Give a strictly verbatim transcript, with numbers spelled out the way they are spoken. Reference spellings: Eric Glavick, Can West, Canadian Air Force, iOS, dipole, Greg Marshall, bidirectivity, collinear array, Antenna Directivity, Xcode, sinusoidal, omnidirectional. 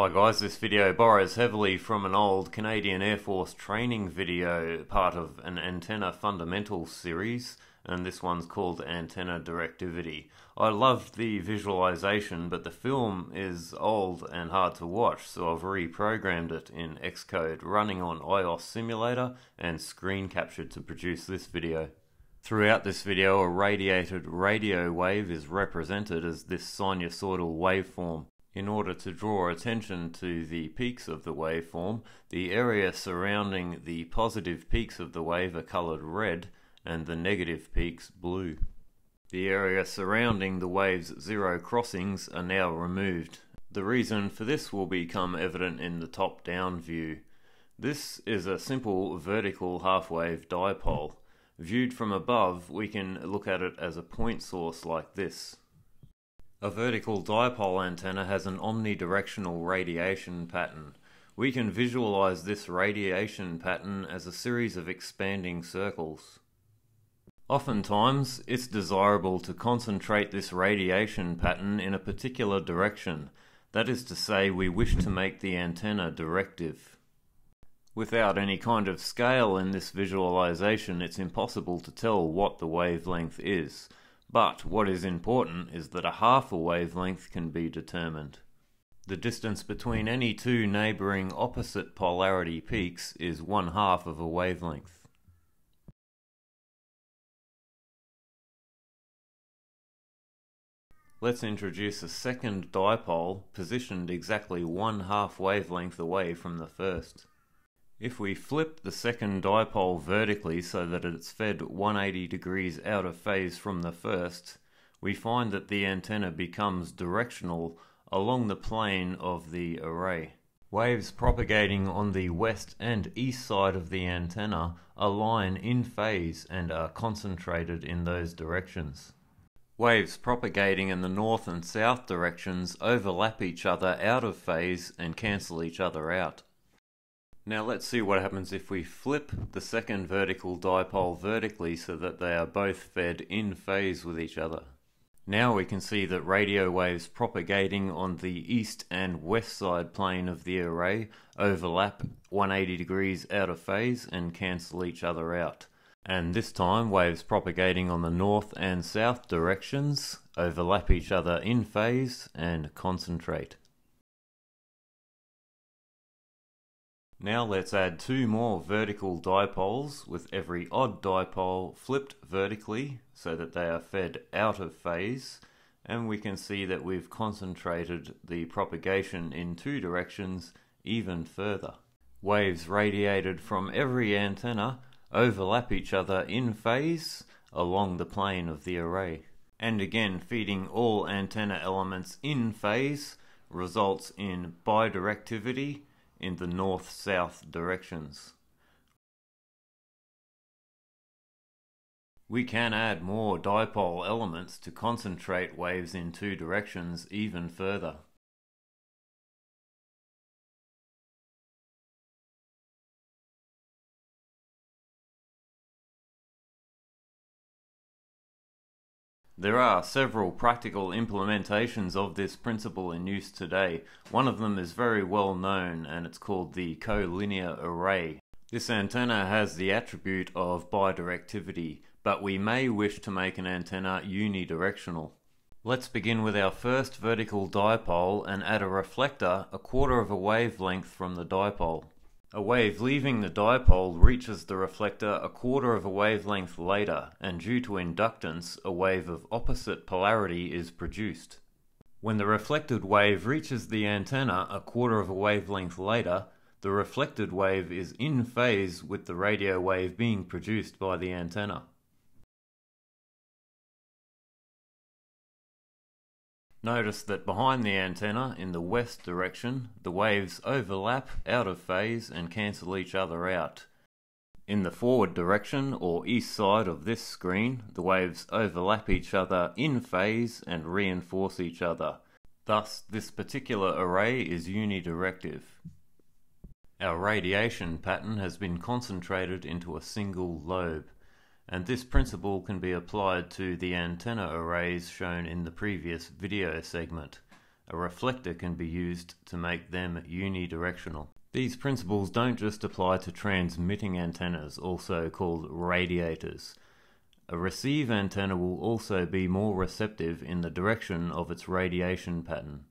Hi guys, this video borrows heavily from an old Canadian Air Force training video, part of an antenna fundamentals series, and this one's called Antenna Directivity. I loved the visualization, but the film is old and hard to watch, so I've reprogrammed it in Xcode running on iOS simulator and screen captured to produce this video. Throughout this video, a radiated radio wave is represented as this sinusoidal waveform. In order to draw attention to the peaks of the waveform, the area surrounding the positive peaks of the wave are coloured red and the negative peaks blue. The area surrounding the wave's zero crossings are now removed. The reason for this will become evident in the top-down view. This is a simple vertical half-wave dipole. Viewed from above, we can look at it as a point source like this. A vertical dipole antenna has an omnidirectional radiation pattern. We can visualize this radiation pattern as a series of expanding circles. Oftentimes, it's desirable to concentrate this radiation pattern in a particular direction. That is to say, we wish to make the antenna directive. Without any kind of scale in this visualization, it's impossible to tell what the wavelength is. But what is important is that a half a wavelength can be determined. The distance between any two neighbouring opposite polarity peaks is one half of a wavelength. Let's introduce a second dipole positioned exactly one half wavelength away from the first. If we flip the second dipole vertically so that it's fed one hundred eighty degrees out of phase from the first, we find that the antenna becomes directional along the plane of the array. Waves propagating on the west and east side of the antenna align in phase and are concentrated in those directions. Waves propagating in the north and south directions overlap each other out of phase and cancel each other out. Now let's see what happens if we flip the second vertical dipole vertically so that they are both fed in phase with each other. Now we can see that radio waves propagating on the east and west side plane of the array overlap one hundred eighty degrees out of phase and cancel each other out. And this time waves propagating on the north and south directions overlap each other in phase and concentrate. Now let's add two more vertical dipoles, with every odd dipole flipped vertically so that they are fed out of phase, and we can see that we've concentrated the propagation in two directions even further. Waves radiated from every antenna overlap each other in phase along the plane of the array. And again, feeding all antenna elements in phase results in bidirectivity in the north-south directions. We can add more dipole elements to concentrate waves in two directions even further. There are several practical implementations of this principle in use today. One of them is very well known, and it's called the collinear array. This antenna has the attribute of bidirectivity, but we may wish to make an antenna unidirectional. Let's begin with our first vertical dipole and add a reflector a quarter of a wavelength from the dipole. A wave leaving the dipole reaches the reflector a quarter of a wavelength later, and due to inductance, a wave of opposite polarity is produced. When the reflected wave reaches the antenna a quarter of a wavelength later, the reflected wave is in phase with the radio wave being produced by the antenna. Notice that behind the antenna, in the west direction, the waves overlap out of phase and cancel each other out. In the forward direction, or east side of this screen, the waves overlap each other in phase and reinforce each other. Thus, this particular array is unidirective. Our radiation pattern has been concentrated into a single lobe, and this principle can be applied to the antenna arrays shown in the previous video segment. a reflector can be used to make them unidirectional. These principles don't just apply to transmitting antennas, also called radiators. A receive antenna will also be more receptive in the direction of its radiation pattern.